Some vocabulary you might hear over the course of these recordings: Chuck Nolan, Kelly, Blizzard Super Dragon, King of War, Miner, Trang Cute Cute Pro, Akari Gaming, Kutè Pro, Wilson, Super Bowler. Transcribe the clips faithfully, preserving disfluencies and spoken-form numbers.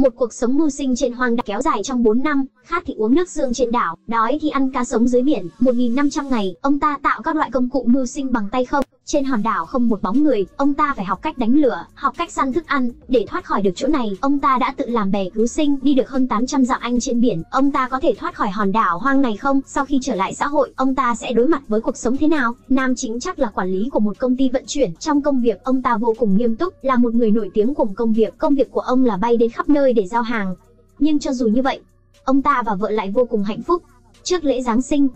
Một cuộc sống mưu sinh trên hoang đảo kéo dài trong bốn năm, khát thì uống nước dương trên đảo, đói thì ăn cá sống dưới biển. một nghìn năm trăm ngày, ông ta tạo các loại công cụ mưu sinh bằng tay không. Trên hòn đảo không một bóng người, ông ta phải học cách đánh lửa, học cách săn thức ăn. Để thoát khỏi được chỗ này, ông ta đã tự làm bè cứu sinh, đi được hơn tám trăm dặm Anh trên biển. Ông ta có thể thoát khỏi hòn đảo hoang này không? Sau khi trở lại xã hội, ông ta sẽ đối mặt với cuộc sống thế nào? Nam chính chắc là quản lý của một công ty vận chuyển. Trong công việc, ông ta vô cùng nghiêm túc, là một người nổi tiếng cùng công việc. Công việc của ông là bay đến khắp nơi để giao hàng. Nhưng cho dù như vậy, ông ta và vợ lại vô cùng hạnh phúc. Trước lễ Giáng sinh,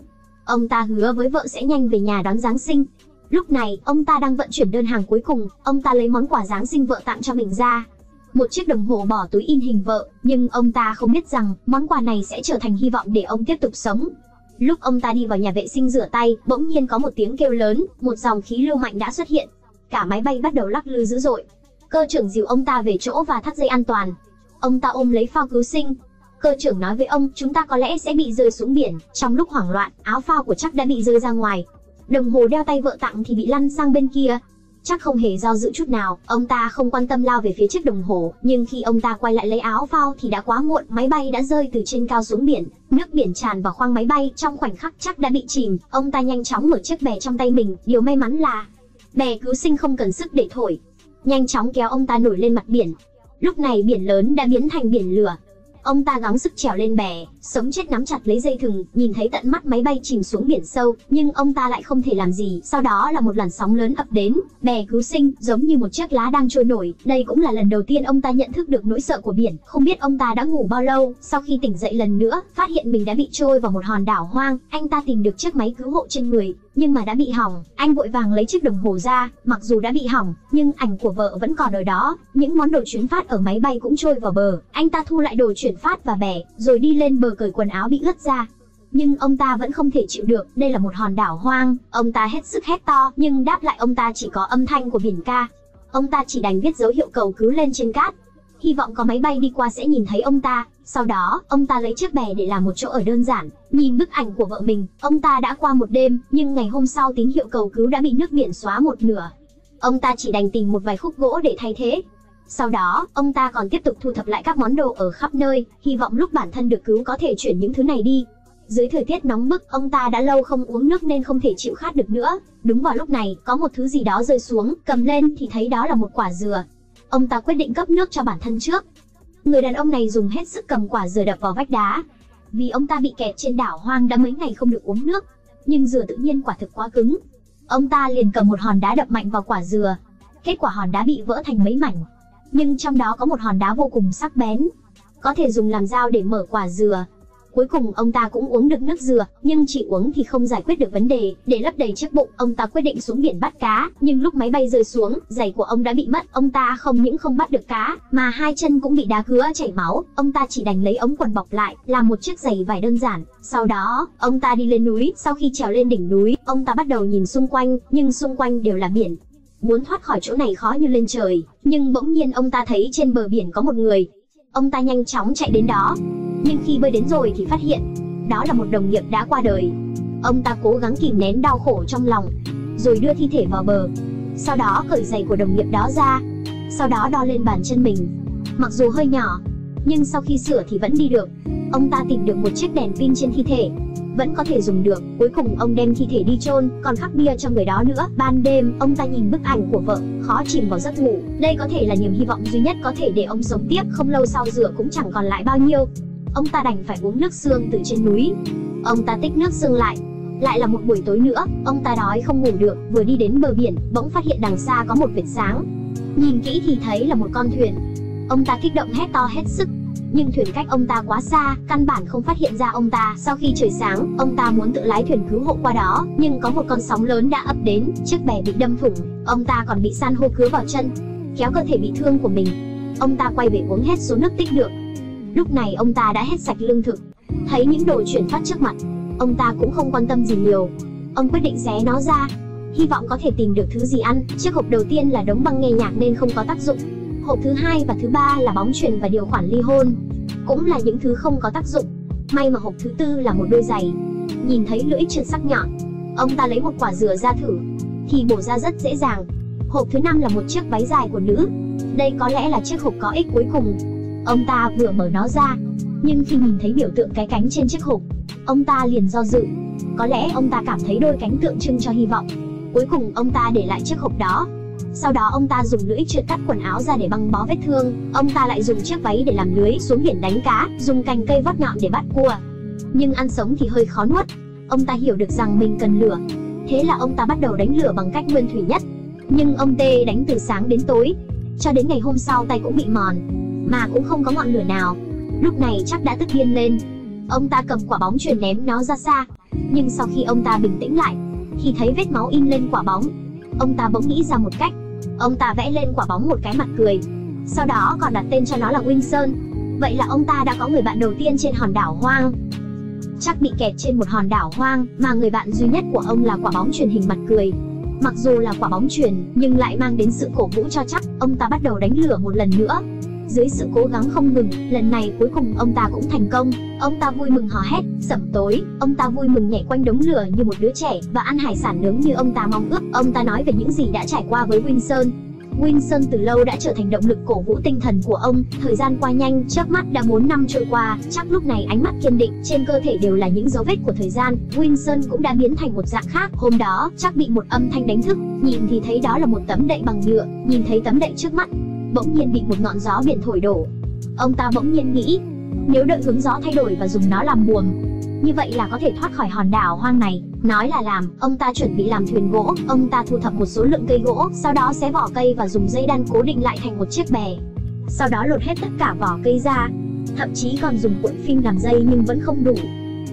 ông ta hứa với vợ sẽ nhanh về nhà đón Giáng sinh. Lúc này, ông ta đang vận chuyển đơn hàng cuối cùng, ông ta lấy món quà Giáng sinh vợ tặng cho mình ra. Một chiếc đồng hồ bỏ túi in hình vợ, nhưng ông ta không biết rằng món quà này sẽ trở thành hy vọng để ông tiếp tục sống. Lúc ông ta đi vào nhà vệ sinh rửa tay, bỗng nhiên có một tiếng kêu lớn, một dòng khí lưu mạnh đã xuất hiện. Cả máy bay bắt đầu lắc lư dữ dội. Cơ trưởng dìu ông ta về chỗ và thắt dây an toàn. Ông ta ôm lấy phao cứu sinh. Cơ trưởng nói với ông, chúng ta có lẽ sẽ bị rơi xuống biển. Trong lúc hoảng loạn, áo phao của Chuck đã bị rơi ra ngoài. Đồng hồ đeo tay vợ tặng thì bị lăn sang bên kia. Chuck không hề do dự chút nào, ông ta không quan tâm lao về phía chiếc đồng hồ. Nhưng khi ông ta quay lại lấy áo phao thì đã quá muộn, máy bay đã rơi từ trên cao xuống biển. Nước biển tràn vào khoang máy bay, trong khoảnh khắc Chuck đã bị chìm. Ông ta nhanh chóng mở chiếc bè trong tay mình, điều may mắn là bè cứu sinh không cần sức để thổi, nhanh chóng kéo ông ta nổi lên mặt biển. Lúc này biển lớn đã biến thành biển lửa. Ông ta gắng sức trèo lên bè, sống chết nắm chặt lấy dây thừng, nhìn thấy tận mắt máy bay chìm xuống biển sâu, nhưng ông ta lại không thể làm gì. Sau đó là một làn sóng lớn ập đến, bè cứu sinh giống như một chiếc lá đang trôi nổi. Đây cũng là lần đầu tiên ông ta nhận thức được nỗi sợ của biển. Không biết ông ta đã ngủ bao lâu, sau khi tỉnh dậy lần nữa, phát hiện mình đã bị trôi vào một hòn đảo hoang. Anh ta tìm được chiếc máy cứu hộ trên người, nhưng mà đã bị hỏng. Anh vội vàng lấy chiếc đồng hồ ra, mặc dù đã bị hỏng, nhưng ảnh của vợ vẫn còn ở đó. Những món đồ chuyển phát ở máy bay cũng trôi vào bờ. Anh ta thu lại đồ chuyển phát và bè, rồi đi lên bờ cởi quần áo bị ướt ra. Nhưng ông ta vẫn không thể chịu được, đây là một hòn đảo hoang. Ông ta hết sức hét to, nhưng đáp lại ông ta chỉ có âm thanh của biển ca. Ông ta chỉ đành viết dấu hiệu cầu cứu lên trên cát, hy vọng có máy bay đi qua sẽ nhìn thấy ông ta. Sau đó, ông ta lấy chiếc bè để làm một chỗ ở đơn giản. Nhìn bức ảnh của vợ mình, ông ta đã qua một đêm, nhưng ngày hôm sau tín hiệu cầu cứu đã bị nước biển xóa một nửa. Ông ta chỉ đành tìm một vài khúc gỗ để thay thế. Sau đó, ông ta còn tiếp tục thu thập lại các món đồ ở khắp nơi, hy vọng lúc bản thân được cứu có thể chuyển những thứ này đi. Dưới thời tiết nóng bức, ông ta đã lâu không uống nước nên không thể chịu khát được nữa. Đúng vào lúc này, có một thứ gì đó rơi xuống, cầm lên thì thấy đó là một quả dừa. Ông ta quyết định cấp nước cho bản thân trước. Người đàn ông này dùng hết sức cầm quả dừa đập vào vách đá. Vì ông ta bị kẹt trên đảo hoang đã mấy ngày không được uống nước, nhưng dừa tự nhiên quả thực quá cứng. Ông ta liền cầm một hòn đá đập mạnh vào quả dừa. Kết quả hòn đá bị vỡ thành mấy mảnh. Nhưng trong đó có một hòn đá vô cùng sắc bén, có thể dùng làm dao để mở quả dừa. Cuối cùng ông ta cũng uống được nước dừa, nhưng chỉ uống thì không giải quyết được vấn đề. Để lấp đầy chiếc bụng, ông ta quyết định xuống biển bắt cá. Nhưng lúc máy bay rơi xuống, giày của ông đã bị mất. Ông ta không những không bắt được cá, mà hai chân cũng bị đá cứa chảy máu. Ông ta chỉ đành lấy ống quần bọc lại, làm một chiếc giày vải đơn giản. Sau đó, ông ta đi lên núi. Sau khi trèo lên đỉnh núi, ông ta bắt đầu nhìn xung quanh, nhưng xung quanh đều là biển. Muốn thoát khỏi chỗ này khó như lên trời. Nhưng bỗng nhiên ông ta thấy trên bờ biển có một người. Ông ta nhanh chóng chạy đến đó, nhưng khi bơi đến rồi thì phát hiện đó là một đồng nghiệp đã qua đời. Ông ta cố gắng kìm nén đau khổ trong lòng, rồi đưa thi thể vào bờ. Sau đó cởi giày của đồng nghiệp đó ra, sau đó đo lên bàn chân mình. Mặc dù hơi nhỏ, nhưng sau khi sửa thì vẫn đi được. Ông ta tìm được một chiếc đèn pin trên thi thể, vẫn có thể dùng được. Cuối cùng ông đem thi thể đi chôn, còn khắc bia cho người đó nữa. Ban đêm, ông ta nhìn bức ảnh của vợ, khó chìm vào giấc ngủ. Đây có thể là niềm hy vọng duy nhất có thể để ông sống tiếp. Không lâu sau dừa cũng chẳng còn lại bao nhiêu. Ông ta đành phải uống nước sương từ trên núi. Ông ta tích nước sương lại. Lại là một buổi tối nữa, ông ta đói không ngủ được. Vừa đi đến bờ biển, bỗng phát hiện đằng xa có một vệt sáng. Nhìn kỹ thì thấy là một con thuyền. Ông ta kích động hét to hết sức. Nhưng thuyền cách ông ta quá xa, căn bản không phát hiện ra ông ta. Sau khi trời sáng, ông ta muốn tự lái thuyền cứu hộ qua đó, nhưng có một con sóng lớn đã ập đến, chiếc bè bị đâm thủng. Ông ta còn bị san hô cứa vào chân, kéo cơ thể bị thương của mình. Ông ta quay về uống hết số nước tích được. Lúc này ông ta đã hết sạch lương thực. Thấy những đồ chuyển phát trước mặt, ông ta cũng không quan tâm gì nhiều. Ông quyết định xé nó ra, hy vọng có thể tìm được thứ gì ăn. Chiếc hộp đầu tiên là đống băng nghe nhạc nên không có tác dụng. Hộp thứ hai và thứ ba là bóng chuyền và điều khoản ly hôn, cũng là những thứ không có tác dụng. May mà hộp thứ tư là một đôi giày. Nhìn thấy lưỡi trượt sắc nhọn, ông ta lấy một quả dừa ra thử thì bổ ra rất dễ dàng. Hộp thứ năm là một chiếc váy dài của nữ. Đây có lẽ là chiếc hộp có ích cuối cùng. Ông ta vừa mở nó ra, nhưng khi nhìn thấy biểu tượng cái cánh trên chiếc hộp, ông ta liền do dự. Có lẽ ông ta cảm thấy đôi cánh tượng trưng cho hy vọng. Cuối cùng ông ta để lại chiếc hộp đó. Sau đó ông ta dùng lưỡi trượt cắt quần áo ra để băng bó vết thương. Ông ta lại dùng chiếc váy để làm lưới xuống biển đánh cá, dùng cành cây vót nhọn để bắt cua. Nhưng ăn sống thì hơi khó nuốt. Ông ta hiểu được rằng mình cần lửa. Thế là ông ta bắt đầu đánh lửa bằng cách nguyên thủy nhất. Nhưng ông Tê đánh từ sáng đến tối, cho đến ngày hôm sau tay cũng bị mòn, mà cũng không có ngọn lửa nào. Lúc này Chuck đã tức điên lên. Ông ta cầm quả bóng chuyền ném nó ra xa. Nhưng sau khi ông ta bình tĩnh lại, khi thấy vết máu in lên quả bóng, ông ta bỗng nghĩ ra một cách. Ông ta vẽ lên quả bóng một cái mặt cười, sau đó còn đặt tên cho nó là Wilson. Vậy là ông ta đã có người bạn đầu tiên trên hòn đảo hoang. Chuck bị kẹt trên một hòn đảo hoang mà người bạn duy nhất của ông là quả bóng chuyền hình mặt cười. Mặc dù là quả bóng chuyền nhưng lại mang đến sự cổ vũ cho Chuck. Ông ta bắt đầu đánh lửa một lần nữa. Dưới sự cố gắng không ngừng, lần này cuối cùng ông ta cũng thành công. Ông ta vui mừng hò hét, sẩm tối. Ông ta vui mừng nhảy quanh đống lửa như một đứa trẻ và ăn hải sản nướng như ông ta mong ước. Ông ta nói về những gì đã trải qua với Wilson. Wilson từ lâu đã trở thành động lực cổ vũ tinh thần của ông. Thời gian qua nhanh, chớp mắt đã bốn năm trôi qua. Chuck lúc này ánh mắt kiên định, trên cơ thể đều là những dấu vết của thời gian. Wilson cũng đã biến thành một dạng khác. Hôm đó, Chuck bị một âm thanh đánh thức. Nhìn thì thấy đó là một tấm đậy bằng nhựa. Nhìn thấy tấm đậy trước mắt, bỗng nhiên bị một ngọn gió biển thổi đổ. Ông ta bỗng nhiên nghĩ, nếu đợi hướng gió thay đổi và dùng nó làm buồm, như vậy là có thể thoát khỏi hòn đảo hoang này. Nói là làm, ông ta chuẩn bị làm thuyền gỗ. Ông ta thu thập một số lượng cây gỗ, sau đó xé vỏ cây và dùng dây đan cố định lại thành một chiếc bè. Sau đó lột hết tất cả vỏ cây ra, thậm chí còn dùng cuộn phim làm dây nhưng vẫn không đủ.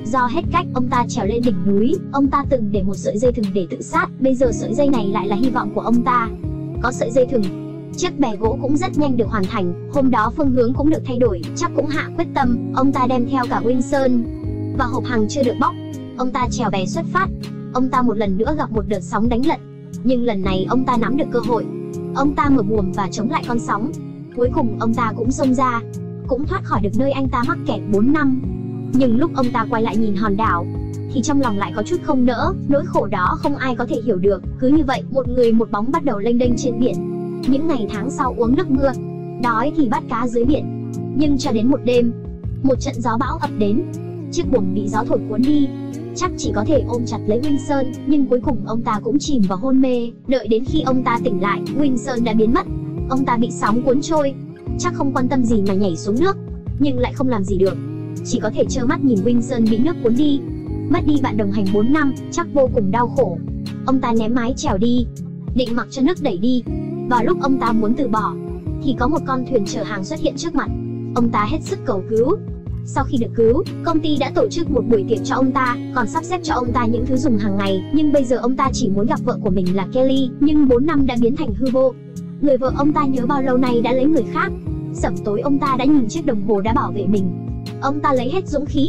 Do hết cách, ông ta trèo lên đỉnh núi. Ông ta từng để một sợi dây thừng để tự sát, bây giờ sợi dây này lại là hy vọng của ông ta. Có sợi dây thừng, chiếc bè gỗ cũng rất nhanh được hoàn thành. Hôm đó phương hướng cũng được thay đổi. Chuck cũng hạ quyết tâm. Ông ta đem theo cả Wilson và hộp hàng chưa được bóc. Ông ta chèo bè xuất phát. Ông ta một lần nữa gặp một đợt sóng đánh lật, nhưng lần này ông ta nắm được cơ hội. Ông ta mở buồm và chống lại con sóng. Cuối cùng ông ta cũng xông ra, cũng thoát khỏi được nơi anh ta mắc kẹt bốn năm. Nhưng lúc ông ta quay lại nhìn hòn đảo thì trong lòng lại có chút không nỡ. Nỗi khổ đó không ai có thể hiểu được. Cứ như vậy, một người một bóng bắt đầu lênh đênh trên biển. Những ngày tháng sau uống nước mưa, đói thì bắt cá dưới biển. Nhưng cho đến một đêm, một trận gió bão ập đến. Chiếc buồm bị gió thổi cuốn đi. Chuck chỉ có thể ôm chặt lấy Wilson, nhưng cuối cùng ông ta cũng chìm vào hôn mê. Đợi đến khi ông ta tỉnh lại, Wilson đã biến mất. Ông ta bị sóng cuốn trôi. Chuck không quan tâm gì mà nhảy xuống nước, nhưng lại không làm gì được, chỉ có thể trơ mắt nhìn Wilson bị nước cuốn đi. Mất đi bạn đồng hành bốn năm, Chuck vô cùng đau khổ. Ông ta ném mái chèo đi, định mặc cho nước đẩy đi. Vào lúc ông ta muốn từ bỏ thì có một con thuyền chở hàng xuất hiện trước mặt. Ông ta hết sức cầu cứu. Sau khi được cứu, công ty đã tổ chức một buổi tiệc cho ông ta, còn sắp xếp cho ông ta những thứ dùng hàng ngày. Nhưng bây giờ ông ta chỉ muốn gặp vợ của mình là Kelly. Nhưng bốn năm đã biến thành hư vô. Người vợ ông ta nhớ bao lâu nay đã lấy người khác. Sẩm tối ông ta đã nhìn chiếc đồng hồ đã bảo vệ mình. Ông ta lấy hết dũng khí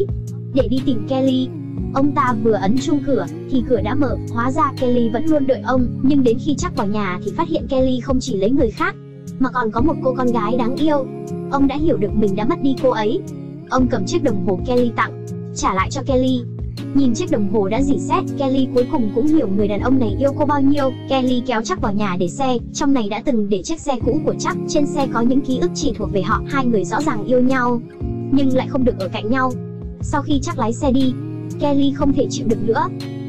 để đi tìm Kelly. Ông ta vừa ấn chuông cửa thì cửa đã mở. Hóa ra Kelly vẫn luôn đợi ông. Nhưng đến khi Chuck vào nhà thì phát hiện Kelly không chỉ lấy người khác mà còn có một cô con gái đáng yêu. Ông đã hiểu được mình đã mất đi cô ấy. Ông cầm chiếc đồng hồ Kelly tặng, trả lại cho Kelly. Nhìn chiếc đồng hồ đã rỉ sét, Kelly cuối cùng cũng hiểu người đàn ông này yêu cô bao nhiêu. Kelly kéo Chuck vào nhà để xe. Trong này đã từng để chiếc xe cũ của Chuck. Trên xe có những ký ức chỉ thuộc về họ. Hai người rõ ràng yêu nhau nhưng lại không được ở cạnh nhau. Sau khi Chuck lái xe đi, Kelly không thể chịu được nữa.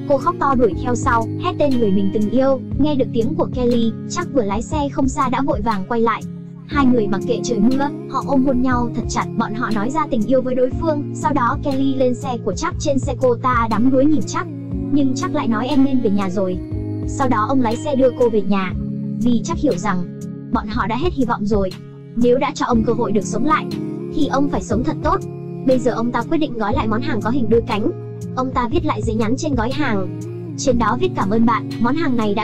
Cô khóc to đuổi theo sau, hét tên người mình từng yêu. Nghe được tiếng của Kelly, Chuck vừa lái xe không xa đã vội vàng quay lại. Hai người mặc kệ trời mưa, họ ôm hôn nhau thật chặt. Bọn họ nói ra tình yêu với đối phương. Sau đó Kelly lên xe của Chuck. Trên xe cô ta đắm đuối nhìn Chuck, nhưng Chuck lại nói em nên về nhà rồi. Sau đó ông lái xe đưa cô về nhà, vì Chuck hiểu rằng bọn họ đã hết hy vọng rồi. Nếu đã cho ông cơ hội được sống lại thì ông phải sống thật tốt. Bây giờ ông ta quyết định gói lại món hàng có hình đôi cánh. Ông ta viết lại giấy nhắn trên gói hàng. Trên đó viết cảm ơn bạn, món hàng này đã